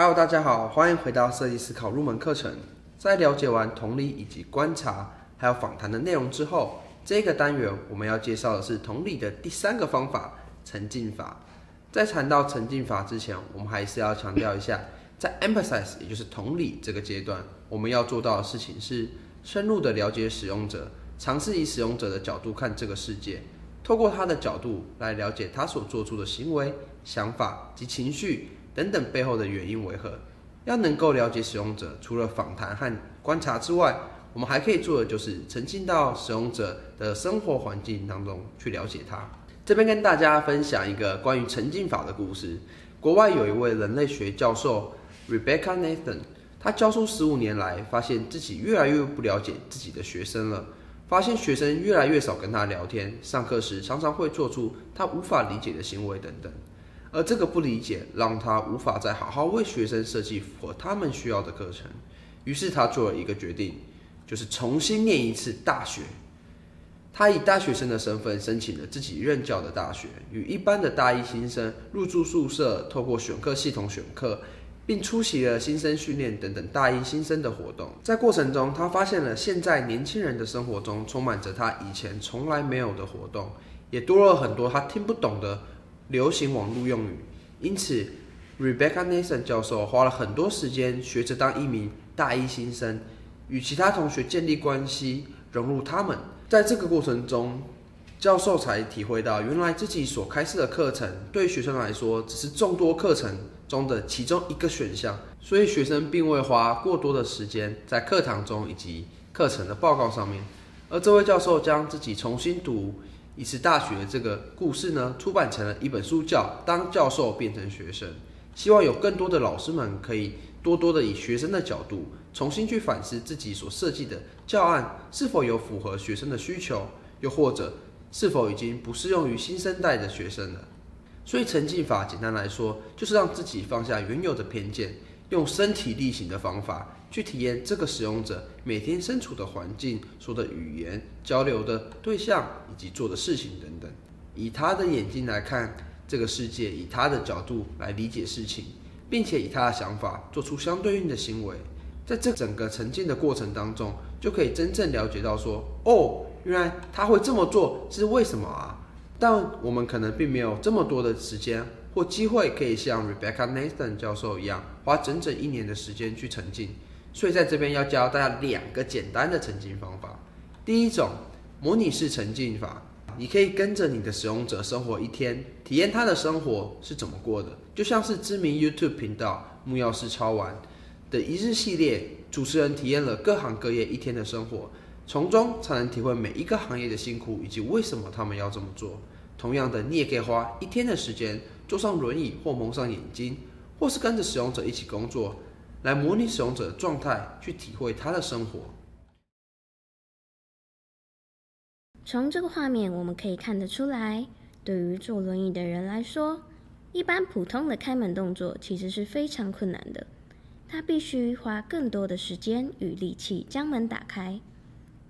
Hello， 大家好，欢迎回到设计思考入门课程。在了解完同理以及观察，还有访谈的内容之后，这个单元我们要介绍的是同理的第三个方法——沉浸法。在谈到沉浸法之前，我们还是要强调一下，在 empathize 也就是同理这个阶段，我们要做到的事情是深入的了解使用者，尝试以使用者的角度看这个世界，透过他的角度来了解他所做出的行为、想法及情绪。等等背后的原因为何？要能够了解使用者，除了访谈和观察之外，我们还可以做的就是沉浸到使用者的生活环境当中去了解他。这边跟大家分享一个关于沉浸法的故事。国外有一位人类学教授 Rebecca Nathan， 她教书15年来，发现自己越来越不了解自己的学生了，发现学生越来越少跟他聊天，上课时常常会做出他无法理解的行为等等。而这个不理解让他无法再好好为学生设计符合他们需要的课程，于是他做了一个决定，就是重新念一次大学。他以大学生的身份申请了自己任教的大学，与一般的大一新生入住宿舍，透过选课系统选课，并出席了新生训练等等大一新生的活动。在过程中，他发现了现在年轻人的生活中充满着他以前从来没有的活动，也多了很多他听不懂的流行网络用语，因此 Rebecca Nathan 教授花了很多时间学着当一名大一新生，与其他同学建立关系，融入他们。在这个过程中，教授才体会到，原来自己所开设的课程对学生来说只是众多课程中的其中一个选项，所以学生并未花过多的时间在课堂中以及课程的报告上面。而这位教授将自己重新读一次大学这个故事呢，出版成了一本书，叫《当教授变成学生》，希望有更多的老师们可以多多的以学生的角度，重新去反思自己所设计的教案是否有符合学生的需求，又或者是否已经不适用于新生代的学生了。所以沉浸法简单来说，就是让自己放下原有的偏见，用身体力行的方法去体验这个使用者每天身处的环境、说的语言、交流的对象以及做的事情等等，以他的眼睛来看这个世界，以他的角度来理解事情，并且以他的想法做出相对应的行为。在这整个沉浸的过程当中，就可以真正了解到说，哦，原来他会这么做是为什么啊？但我们可能并没有这么多的时间或机会可以像 Rebecca Nathan 教授一样花整整1年的时间去沉浸，所以在这边要教大家2个简单的沉浸方法。第一种，模拟式沉浸法，你可以跟着你的使用者生活一天，体验他的生活是怎么过的，就像是知名 YouTube 频道木曜4超玩的一日系列，主持人体验了各行各业一天的生活，从中才能体会每一个行业的辛苦以及为什么他们要这么做。同样的，你也可以花1天的时间坐上轮椅或蒙上眼睛，或是跟着使用者一起工作，来模拟使用者的状态，去体会他的生活。从这个画面我们可以看得出来，对于坐轮椅的人来说，一般普通的开门动作其实是非常困难的，他必须花更多的时间与力气将门打开。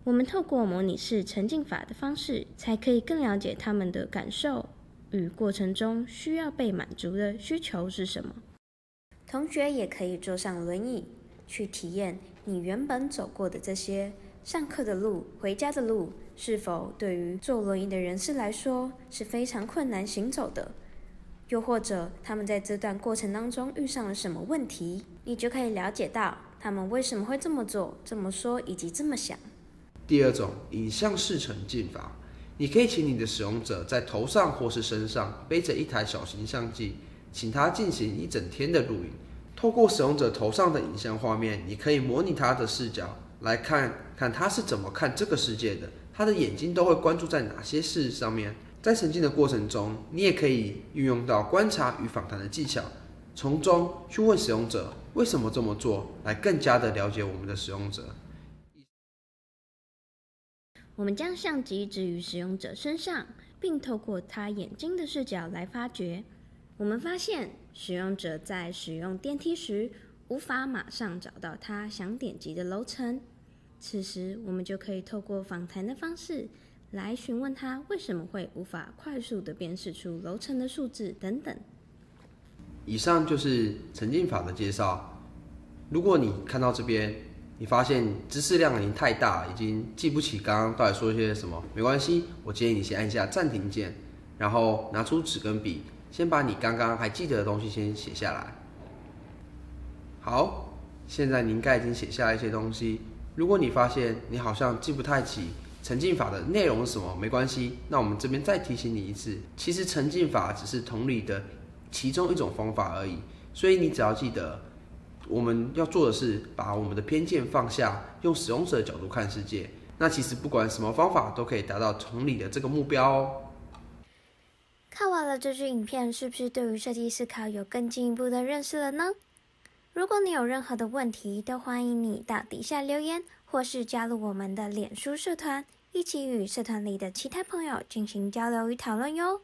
我们透过模拟式沉浸法的方式，才可以更了解他们的感受与过程中需要被满足的需求是什么。同学也可以坐上轮椅，去体验你原本走过的这些上课的路、回家的路，是否对于坐轮椅的人士来说是非常困难行走的，又或者他们在这段过程当中遇上了什么问题，你就可以了解到他们为什么会这么做、这么说以及这么想。第二种，影像式沉浸法，你可以请你的使用者在头上或是身上背着一台小型相机，请他进行一整天的录影。透过使用者头上的影像画面，你可以模拟他的视角，来看看他是怎么看这个世界的，他的眼睛都会关注在哪些事上面。在沉浸的过程中，你也可以运用到观察与访谈的技巧，从中去问使用者为什么这么做，来更加的了解我们的使用者。我们将相机置于使用者身上，并透过他眼睛的视角来发掘。我们发现，使用者在使用电梯时，无法马上找到他想点击的楼层。此时，我们就可以透过访谈的方式，来询问他为什么会无法快速地辨识出楼层的数字等等。以上就是沉浸法的介绍。如果你看到这边，你发现知识量已经太大，已经记不起刚刚到底说些什么，没关系，我建议你先按下暂停键，然后拿出纸跟笔，先把你刚刚还记得的东西先写下来。好，现在你应该已经写下一些东西。如果你发现你好像记不太起沉浸法的内容是什么，没关系，那我们这边再提醒你一次，其实沉浸法只是同理的其中一种方法而已，所以你只要记得，我们要做的是把我们的偏见放下，用使用者的角度看世界。那其实不管什么方法都可以达到同理的这个目标哦。看完了这支影片，是不是对于设计思考有更进一步的认识了呢？如果你有任何的问题，都欢迎你到底下留言，或是加入我们的脸书社团，一起与社团里的其他朋友进行交流与讨论哟。